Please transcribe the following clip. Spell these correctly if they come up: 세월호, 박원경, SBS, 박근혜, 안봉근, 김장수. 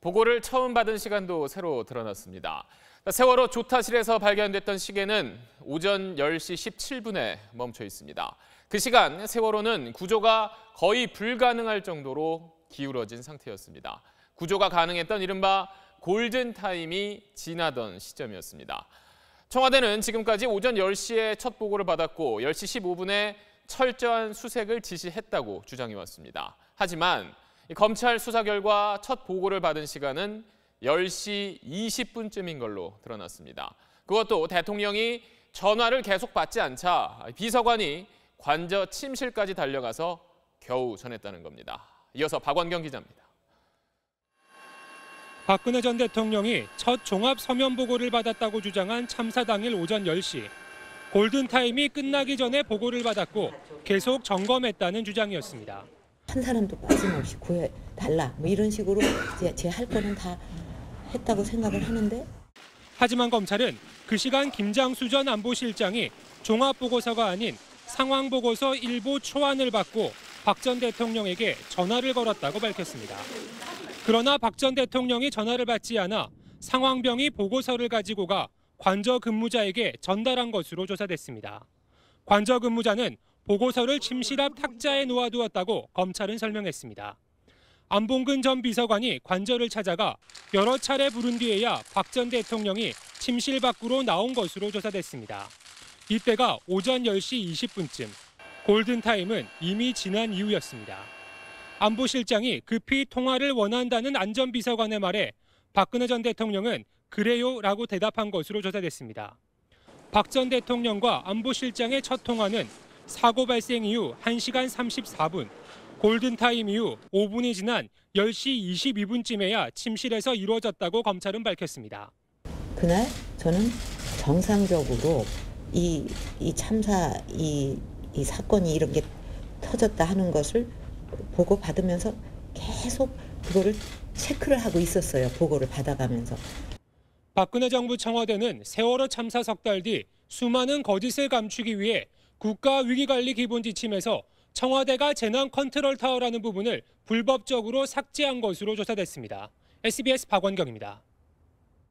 보고를 처음 받은 시간도 새로 드러났습니다. 세월호 조타실에서 발견됐던 시계는 오전 10시 17분에 멈춰 있습니다. 그 시간 세월호는 구조가 거의 불가능할 정도로 기울어진 상태였습니다. 구조가 가능했던 이른바 골든타임이 지나던 시점이었습니다. 청와대는 지금까지 오전 10시에 첫 보고를 받았고 10시 15분에 철저한 수색을 지시했다고 주장해왔습니다. 하지만 검찰 수사 결과 첫 보고를 받은 시간은 10시 20분쯤인 걸로 드러났습니다. 그것도 대통령이 전화를 계속 받지 않자 비서관이 관저 침실까지 달려가서 겨우 전했다는 겁니다. 이어서 박원경 기자입니다. 박근혜 전 대통령이 첫 종합 서면 보고를 받았다고 주장한 참사 당일 오전 10시. 골든타임이 끝나기 전에 보고를 받았고 계속 점검했다는 주장이었습니다. 한 사람도 빠짐없이 구해달라 뭐 이런 식으로 제 할 거는 다 했다고 생각을 하는데. 하지만 검찰은 그 시간 김장수 전 안보실장이 종합보고서가 아닌 상황보고서 일부 초안을 받고 박 전 대통령에게 전화를 걸었다고 밝혔습니다. 그러나 박 전 대통령이 전화를 받지 않아 상황병이 보고서를 가지고 가 관저 근무자에게 전달한 것으로 조사됐습니다. 관저 근무자는 보고서를 침실 앞 탁자에 놓아두었다고 검찰은 설명했습니다. 안봉근 전 비서관이 관저를 찾아가 여러 차례 부른 뒤에야 박 전 대통령이 침실 밖으로 나온 것으로 조사됐습니다. 이때가 오전 10시 20분쯤, 골든타임은 이미 지난 이후였습니다. 안보실장이 급히 통화를 원한다는 안 전 비서관의 말에 박근혜 전 대통령은 그래요라고 대답한 것으로 조사됐습니다. 박 전 대통령과 안보실장의 첫 통화는 사고 발생 이후 1시간 34분, 골든타임 이후 5분이 지난 10시 22분쯤에야 침실에서 이루어졌다고 검찰은 밝혔습니다. 그날 저는 정상적으로 이 참사, 이 사건이 이렇게 터졌다 하는 것을 보고받으면서 계속 그거를 체크를 하고 있었어요. 보고를 받아가면서. 박근혜 정부 청와대는 세월호 참사 석 달 뒤 수많은 거짓을 감추기 위해 국가위기관리기본지침에서 청와대가 재난컨트롤타워라는 부분을 불법적으로 삭제한 것으로 조사됐습니다. SBS 박원경입니다.